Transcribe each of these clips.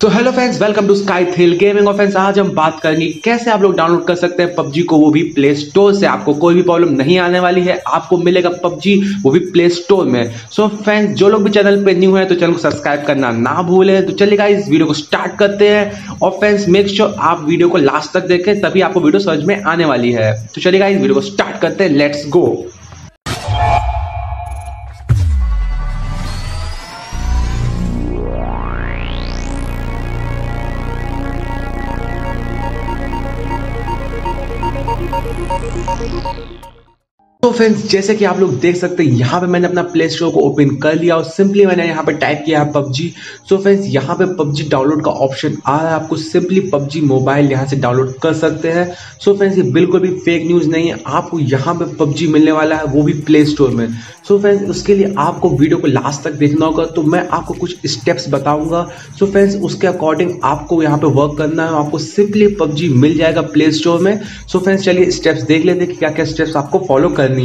तो hello friends, welcome to Sky Thrill Gaming. और friends, आज हम बात करेंगे कैसे आप लोग डाउनलोड कर सकते हैं पबजी को, वो भी प्ले स्टोर से। आपको कोई भी प्रॉब्लम नहीं आने वाली है, आपको मिलेगा पबजी वो भी प्ले स्टोर में। सो फ्रेंड्स, जो लोग भी चैनल पे न्यू है तो चैनल को सब्सक्राइब करना ना भूलें। तो चलिए गाइस, वीडियो को स्टार्ट करते हैं। और फ्रेंड्स, मेक श्योर आप वीडियो को लास्ट तक देखें, तभी आपको वीडियो समझ में आने वाली है। तो चलिए गाइस, वीडियो को स्टार्ट करते हैं, लेट्स गो। तो फ्रेंड्स, जैसे कि आप लोग देख सकते हैं, यहाँ पे मैंने अपना प्ले स्टोर को ओपन कर लिया और सिंपली मैंने यहाँ पे टाइप किया है पबजी। सो फ्रेंड्स, यहाँ पे पबजी डाउनलोड का ऑप्शन आ रहा है, आपको सिंपली पबजी मोबाइल यहाँ से डाउनलोड कर सकते हैं। सो फ्रेंड्स, ये बिल्कुल भी फेक न्यूज़ नहीं है, आपको यहाँ पे पबजी मिलने वाला है वो भी प्ले स्टोर में। सो फ्रेंड्स, उसके लिए आपको वीडियो को लास्ट तक देखना होगा, तो मैं आपको कुछ स्टेप्स बताऊँगा। सो फ्रेंड्स, उसके अकॉर्डिंग आपको यहाँ पर वर्क करना है, आपको सिंपली पबजी मिल जाएगा प्ले स्टोर में। सो फ्रेंड्स, चलिए स्टेप्स देख लेते हैं कि क्या क्या स्टेप्स आपको फॉलो करनी है।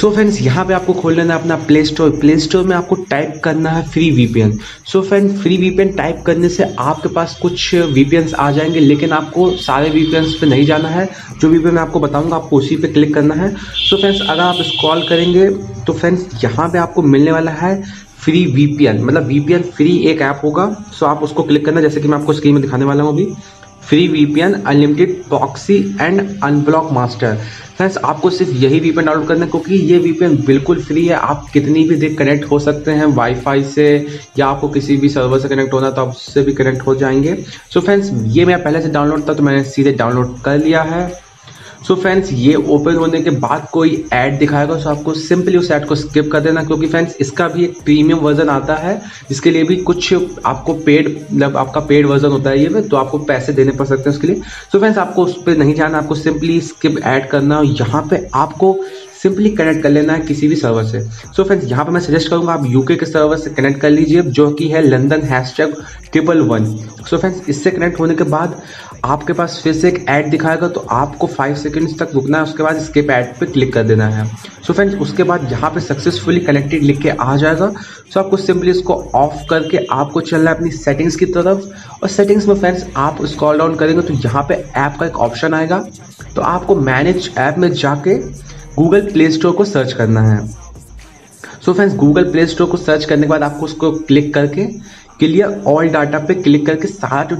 सो फ्रेंड्स, यहाँ पे आपको खोल लेना है अपना प्ले स्टोर। प्ले स्टोर में आपको टाइप करना है free VPN. So friend, free VPN type करने से आपके पास कुछ वीपीएन आ जाएंगे, लेकिन आपको सारे वीपीएन पे नहीं जाना है। जो वीपीएन मैं आपको बताऊंगा, आपको उसी पे क्लिक करना है। सो फ्रेंड्स, अगर आप स्क्रॉल करेंगे तो फ्रेंड्स, यहाँ पे आपको मिलने वाला है फ्री वीपीएन, मतलब वीपीएन फ्री एक ऐप होगा। सो आप उसको क्लिक करना, जैसे कि मैं आपको स्क्रीन में दिखाने वाला हूँ अभी, free VPN unlimited boxy and unblock master. Friends, आपको सिर्फ यही वीपीएन डाउनलोड करना है, क्योंकि ये वीपीएन बिल्कुल फ्री है। आप कितनी भी देर कनेक्ट हो सकते हैं वाईफाई से, या आपको किसी भी सर्वर से कनेक्ट होना तो आप उससे भी कनेक्ट हो जाएंगे। सो फ्रेंड्स, ये मेरा पहले से डाउनलोड था तो मैंने सीधे डाउनलोड कर लिया है। सो फ्रेंड्स, ये ओपन होने के बाद कोई ऐड दिखाएगा, सो आपको सिंपली उस ऐड को स्किप कर देना, क्योंकि फ्रेंड्स इसका भी एक प्रीमियम वर्जन आता है, जिसके लिए भी कुछ आपको पेड, मतलब आपका पेड वर्जन होता है ये, तो आपको पैसे देने पड़ सकते हैं उसके लिए। सो फ्रेंड्स, आपको उस पर नहीं जाना, आपको सिंपली स्किप ऐड करना है। यहाँ पे आपको सिंपली कनेक्ट कर लेना है किसी भी सर्वर से। सो फ्रेंड्स, यहाँ पे मैं सजेस्ट करूँगा आप यूके के सर्वर से कनेक्ट कर लीजिए, जो कि है लंदन #111। सो फ्रेंड्स, इससे कनेक्ट होने के बाद आपके पास फिर से एक ऐड दिखाएगा, तो आपको 5 सेकेंड्स तक रुकना है, उसके बाद स्किप ऐड पे क्लिक कर देना है। सो फ्रेंड्स, उसके बाद यहाँ पे सक्सेसफुली कनेक्टेड लिख के आ जाएगा। सो आपको सिंपली इसको ऑफ करके आपको चलना है अपनी सेटिंग्स की तरफ। और सेटिंग्स में फ्रेंड्स, आप स्क्रॉल डाउन करेंगे तो यहाँ पे ऐप का एक ऑप्शन आएगा, तो आपको मैनेज ऐप में जाके गूगल प्ले स्टोर को सर्च करना है। So friends, Google Play Store को सर्च करने के बाद आपको उसको क्लिक करके क्लियर ऑल डाटा पे क्लिक करके सारा जो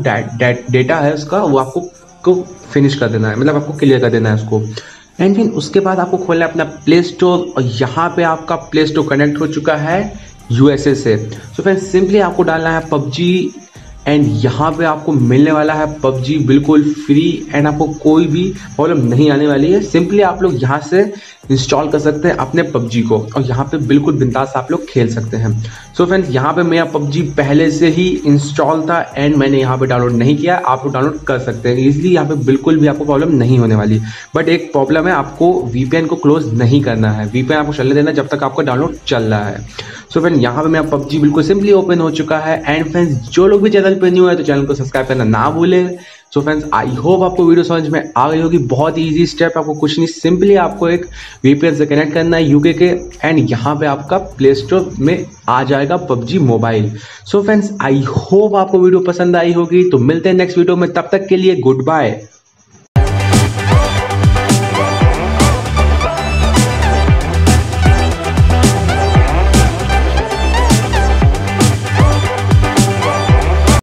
डेटा है उसका, वो आपको फिनिश कर देना है, मतलब आपको क्लियर कर देना है उसको। एंड फिर उसके बाद आपको खोलना है अपना प्ले स्टोर, और यहाँ पे आपका प्ले स्टोर कनेक्ट हो चुका है यूएसए से। सो फ्रेंड्स, सिंपली आपको डालना है पबजी, एंड यहाँ पे आपको मिलने वाला है पबजी बिल्कुल फ्री, एंड आपको कोई भी प्रॉब्लम नहीं आने वाली है। सिंपली आप लोग यहाँ से इंस्टॉल कर सकते हैं अपने पबजी को, और यहाँ पे बिल्कुल बिंदास आप लोग खेल सकते हैं। सो फ्रेंड्स, यहाँ पे मेरा पबजी पहले से ही इंस्टॉल था, एंड मैंने यहाँ पे डाउनलोड नहीं किया। आप लोग डाउनलोड कर सकते हैं इजीली, यहाँ पे बिल्कुल भी आपको प्रॉब्लम नहीं होने वाली। बट एक प्रॉब्लम है, आपको वीपीएन को क्लोज नहीं करना है, वीपीएन आपको चलने देना जब तक आपका डाउनलोड चल रहा है। सो फ्रेंड, यहाँ पे मेरा पबजी बिल्कुल सिंपली ओपन हो चुका है। एंड फ्रेंड्स, जो लोग भी चैनल पे न्यू है तो चैनल को सब्सक्राइब करना ना भूलें। सो फ्रेंड्स, आई होप आपको वीडियो समझ में आ गई होगी। बहुत इजी स्टेप, आपको कुछ नहीं, सिंपली आपको एक वीपीएन से कनेक्ट करना है यूके के, एंड यहाँ पे आपका प्ले स्टोर में आ जाएगा PUBG mobile. So friends, I hope आपको वीडियो पसंद आई होगी। तो मिलते हैं नेक्स्ट वीडियो में, तब तक के लिए गुड बाय।